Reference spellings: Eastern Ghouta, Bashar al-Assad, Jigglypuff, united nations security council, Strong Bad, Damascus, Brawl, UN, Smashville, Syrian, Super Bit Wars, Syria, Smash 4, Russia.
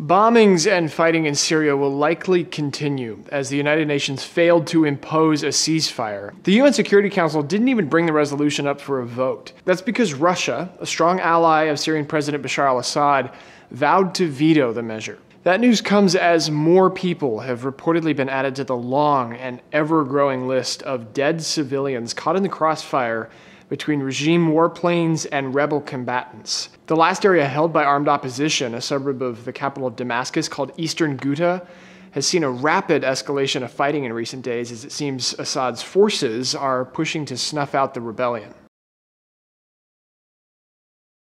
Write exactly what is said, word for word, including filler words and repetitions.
Bombings and fighting in Syria will likely continue, as the United Nations failed to impose a ceasefire. The U N Security Council didn't even bring the resolution up for a vote. That's because Russia, a strong ally of Syrian President Bashar al-Assad, vowed to veto the measure. That news comes as more people have reportedly been added to the long and ever-growing list of dead civilians caught in the crossfire between regime warplanes and rebel combatants. The last area held by armed opposition, a suburb of the capital of Damascus called Eastern Ghouta, has seen a rapid escalation of fighting in recent days as it seems Assad's forces are pushing to snuff out the rebellion.